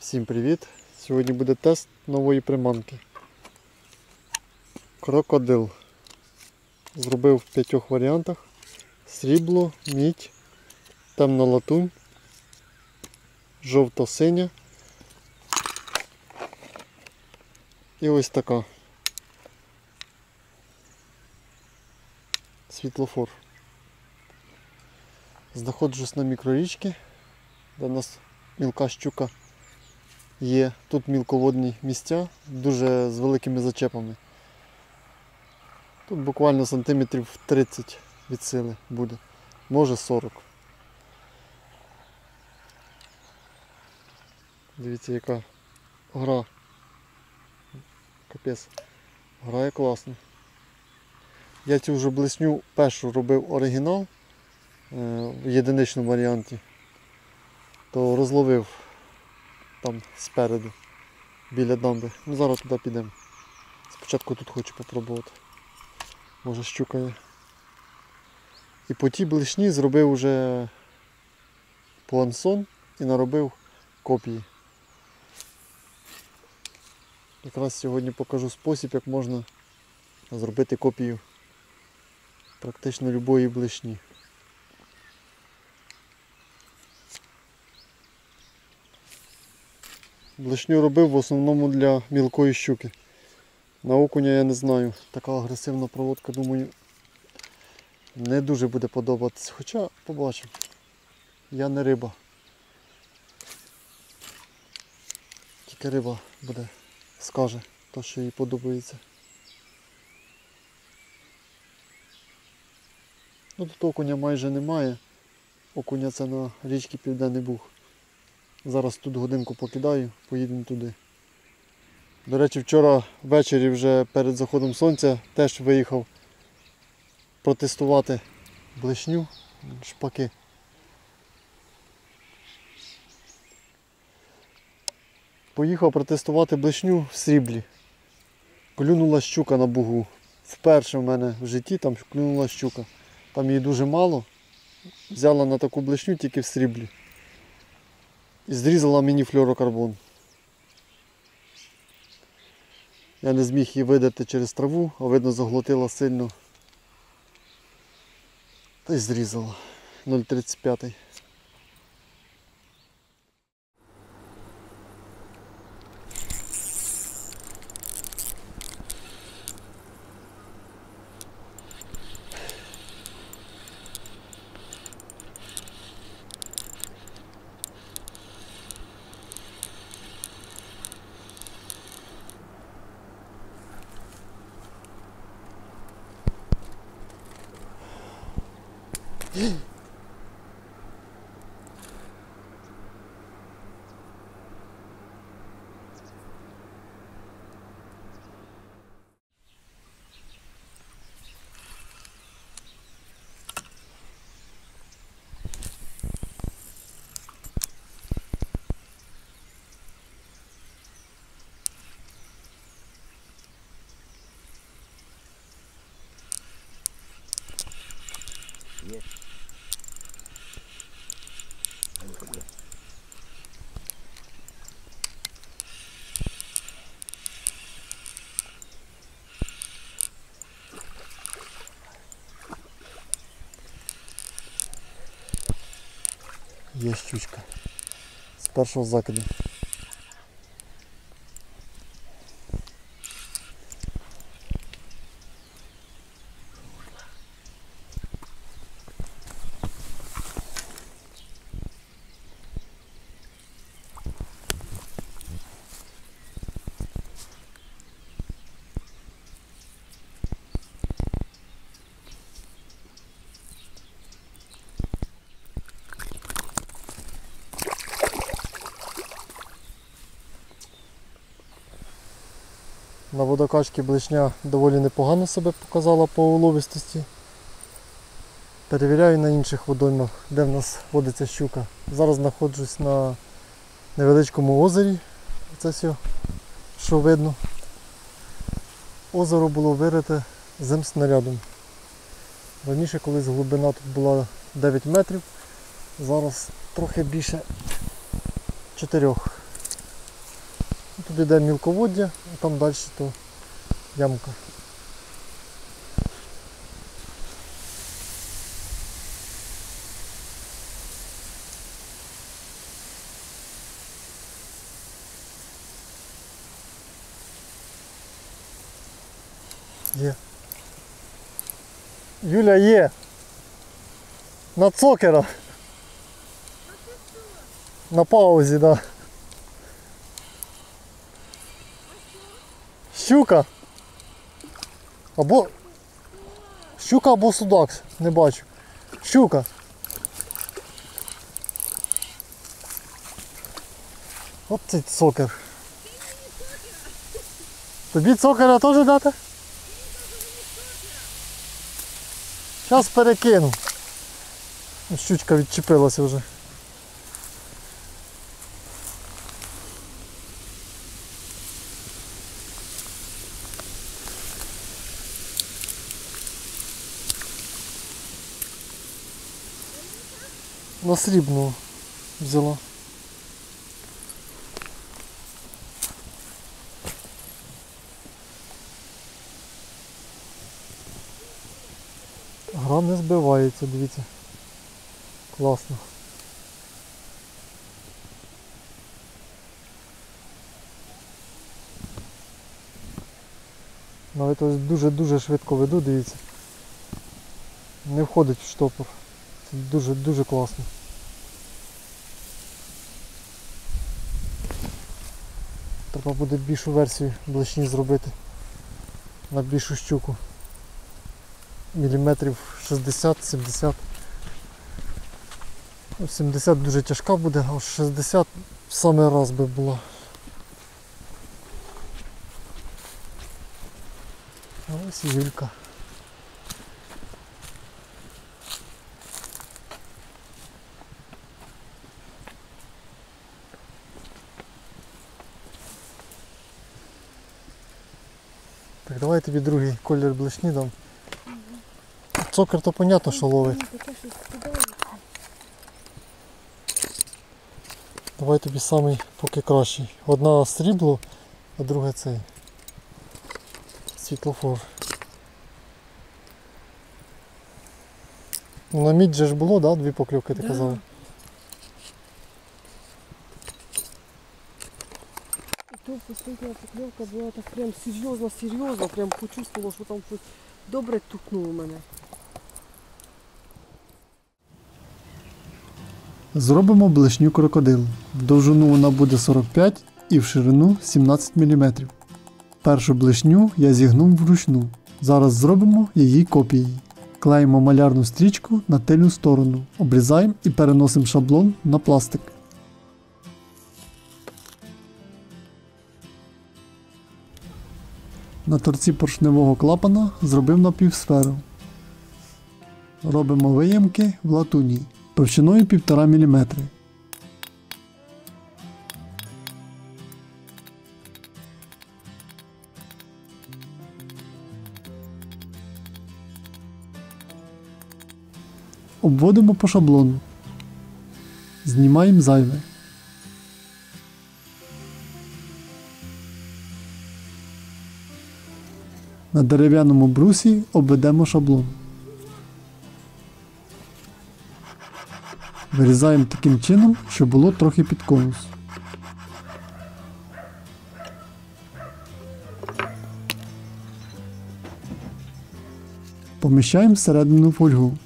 Всім привіт! Сьогодні буде тест нової приманки. Крокодил. Зробив в 5 варіантах. Срібло, мідь, темна латунь, жовто-синя і ось така. Світлофор. Знаходжусь на мікрорічці, де в нас мілка щука є. Тут мілководні місця, дуже з великими зачепами. Тут буквально сантиметрів 30 від сили буде, може 40. Дивіться, яка гра. Капець, грає класно. Я цю вже блесню першу робив оригінал в єдиничному варіанті, то розловив там спереду, біля дамби. Ну, зараз туди підемо. Спочатку тут хочу попробувати. Може щука є. І по тій блешні зробив уже плансон і наробив копії. Якраз сьогодні покажу спосіб, як можна зробити копію практично любої блешні. Блешню робив в основному для мілкої щуки. На окуня я не знаю. Така агресивна проводка, думаю, не дуже буде подобатися. Хоча побачимо. Я не риба. Тільки риба буде, скаже те, що їй подобається. Ну, тут окуня майже немає. Окуня це на річці Південний Бух. Зараз тут годинку покидаю, поїдемо туди. До речі, вчора ввечері вже перед заходом сонця теж виїхав протестувати блешню, шпаки. Поїхав протестувати блешню в сріблі. Клюнула щука на бугу. Вперше в мене в житті там клюнула щука. Там її дуже мало. Взяла на таку блешню тільки в сріблі. І зрізала мені флюорокарбон. Я не зміг її видати через траву, а видно, заглотила сильно. Та й зрізала. 0,35. Yes. Є щучка з першого закиду. На водокачці блешня доволі непогано себе показала по уловистості. Перевіряю на інших водоймах, де в нас водиться щука. Зараз знаходжусь на невеличкому озері. Це все, що видно. Озеро було вирите земснарядом. Раніше колись глибина тут була 9 метрів, зараз трохи більше 4. туди, де мілководдя, а там далі то ямка. Є. Юля, є! На цокера! На паузі, так. Да. Щука! Або... Щука або судак, не бачу. Щука! От цей цокер. Тобі цокера теж дати? Зараз перекину. Щучка відчепилася вже. На срібну взяла. Гра не збивається, дивіться. Класно. Навіть ось дуже-дуже швидко веду, дивіться. Не входить в штопор. Це дуже-дуже класно. Треба буде більшу версію блесні зробити на більшу щуку. Міліметрів 60-70. 70 дуже тяжка буде, а 60 в саме раз би була. А ось і Юлька. Так, давай тобі другий колір блесні дам. Цокер то понятно, що ловить. Давай тобі самий поки кращий. Одна срібло, а друга цей. Світлофор. Ну, на мідь же ж було, да? Дві покльовки, ти казала? І тут последня покльовка була так прям серйозно, прям почувствувала, що там щось добре тукнуло мене. Зробимо блешню крокодил. В довжину вона буде 45 і в ширину 17 мм. Першу блешню я зігнув вручну. Зараз зробимо її копії. Клеїмо малярну стрічку на тильну сторону, обрізаємо і переносимо шаблон на пластик. На торці поршневого клапана зробив напівсферу. Робимо виємки в латуні. Товщиною 1,5 мм. Обводимо по шаблону. Знімаємо зайве. На дерев'яному брусі обведемо шаблон. Вирізаємо таким чином, щоб було трохи під конус. Поміщаємо всередину фольгу.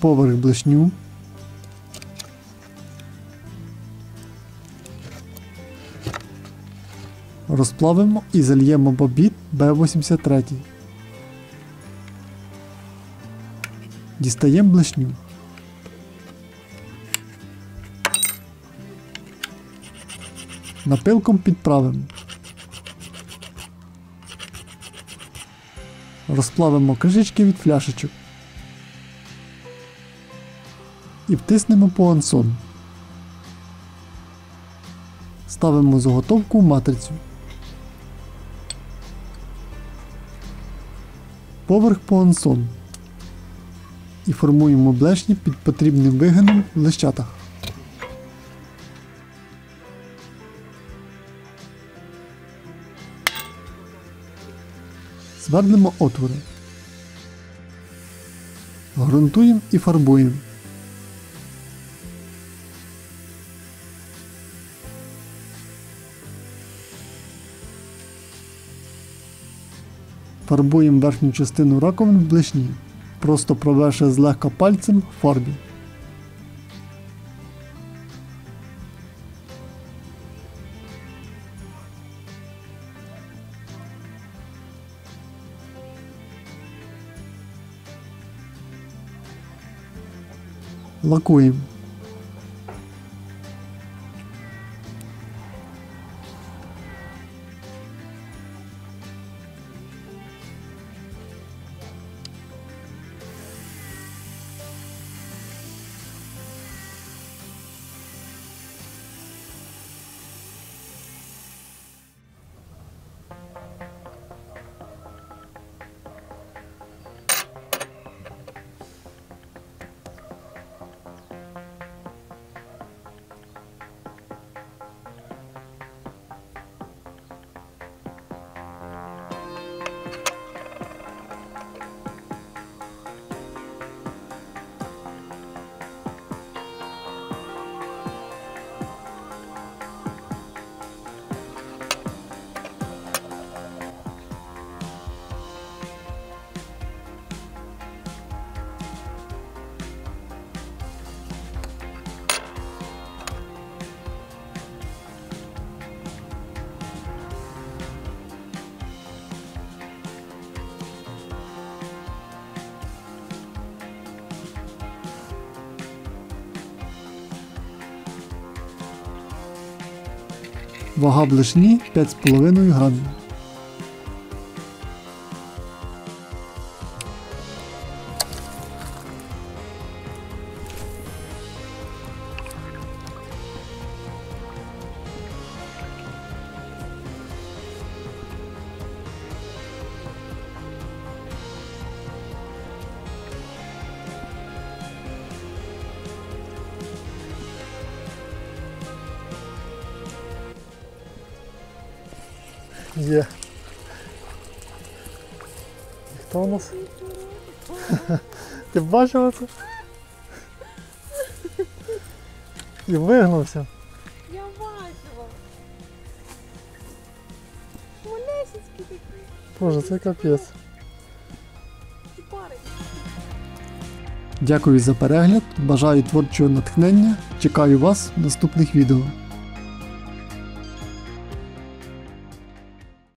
Поверх блешню. Розплавимо і зальємо бобіт B83. Дістаємо блешню. Напилком підправимо. Розплавимо кришечки від фляшечок. І втиснемо по ансон. Ставимо заготовку в матрицю. Поверх по ансон. І формуємо блешні під потрібним вигином в лищатах. Звернемо отвори. Грунтуємо і фарбуємо. Фарбуємо верхню частину раковин в блишні, просто провівши злегка пальцем в фарбі. Лакуємо. Вага блишні 5,5 грамів. Є. І хто у нас? Ти бачила це? І вигнувся. Я бачила. Малесенькі такі. Боже, це капець. Дякую за перегляд, бажаю творчого натхнення, чекаю вас в наступних відео.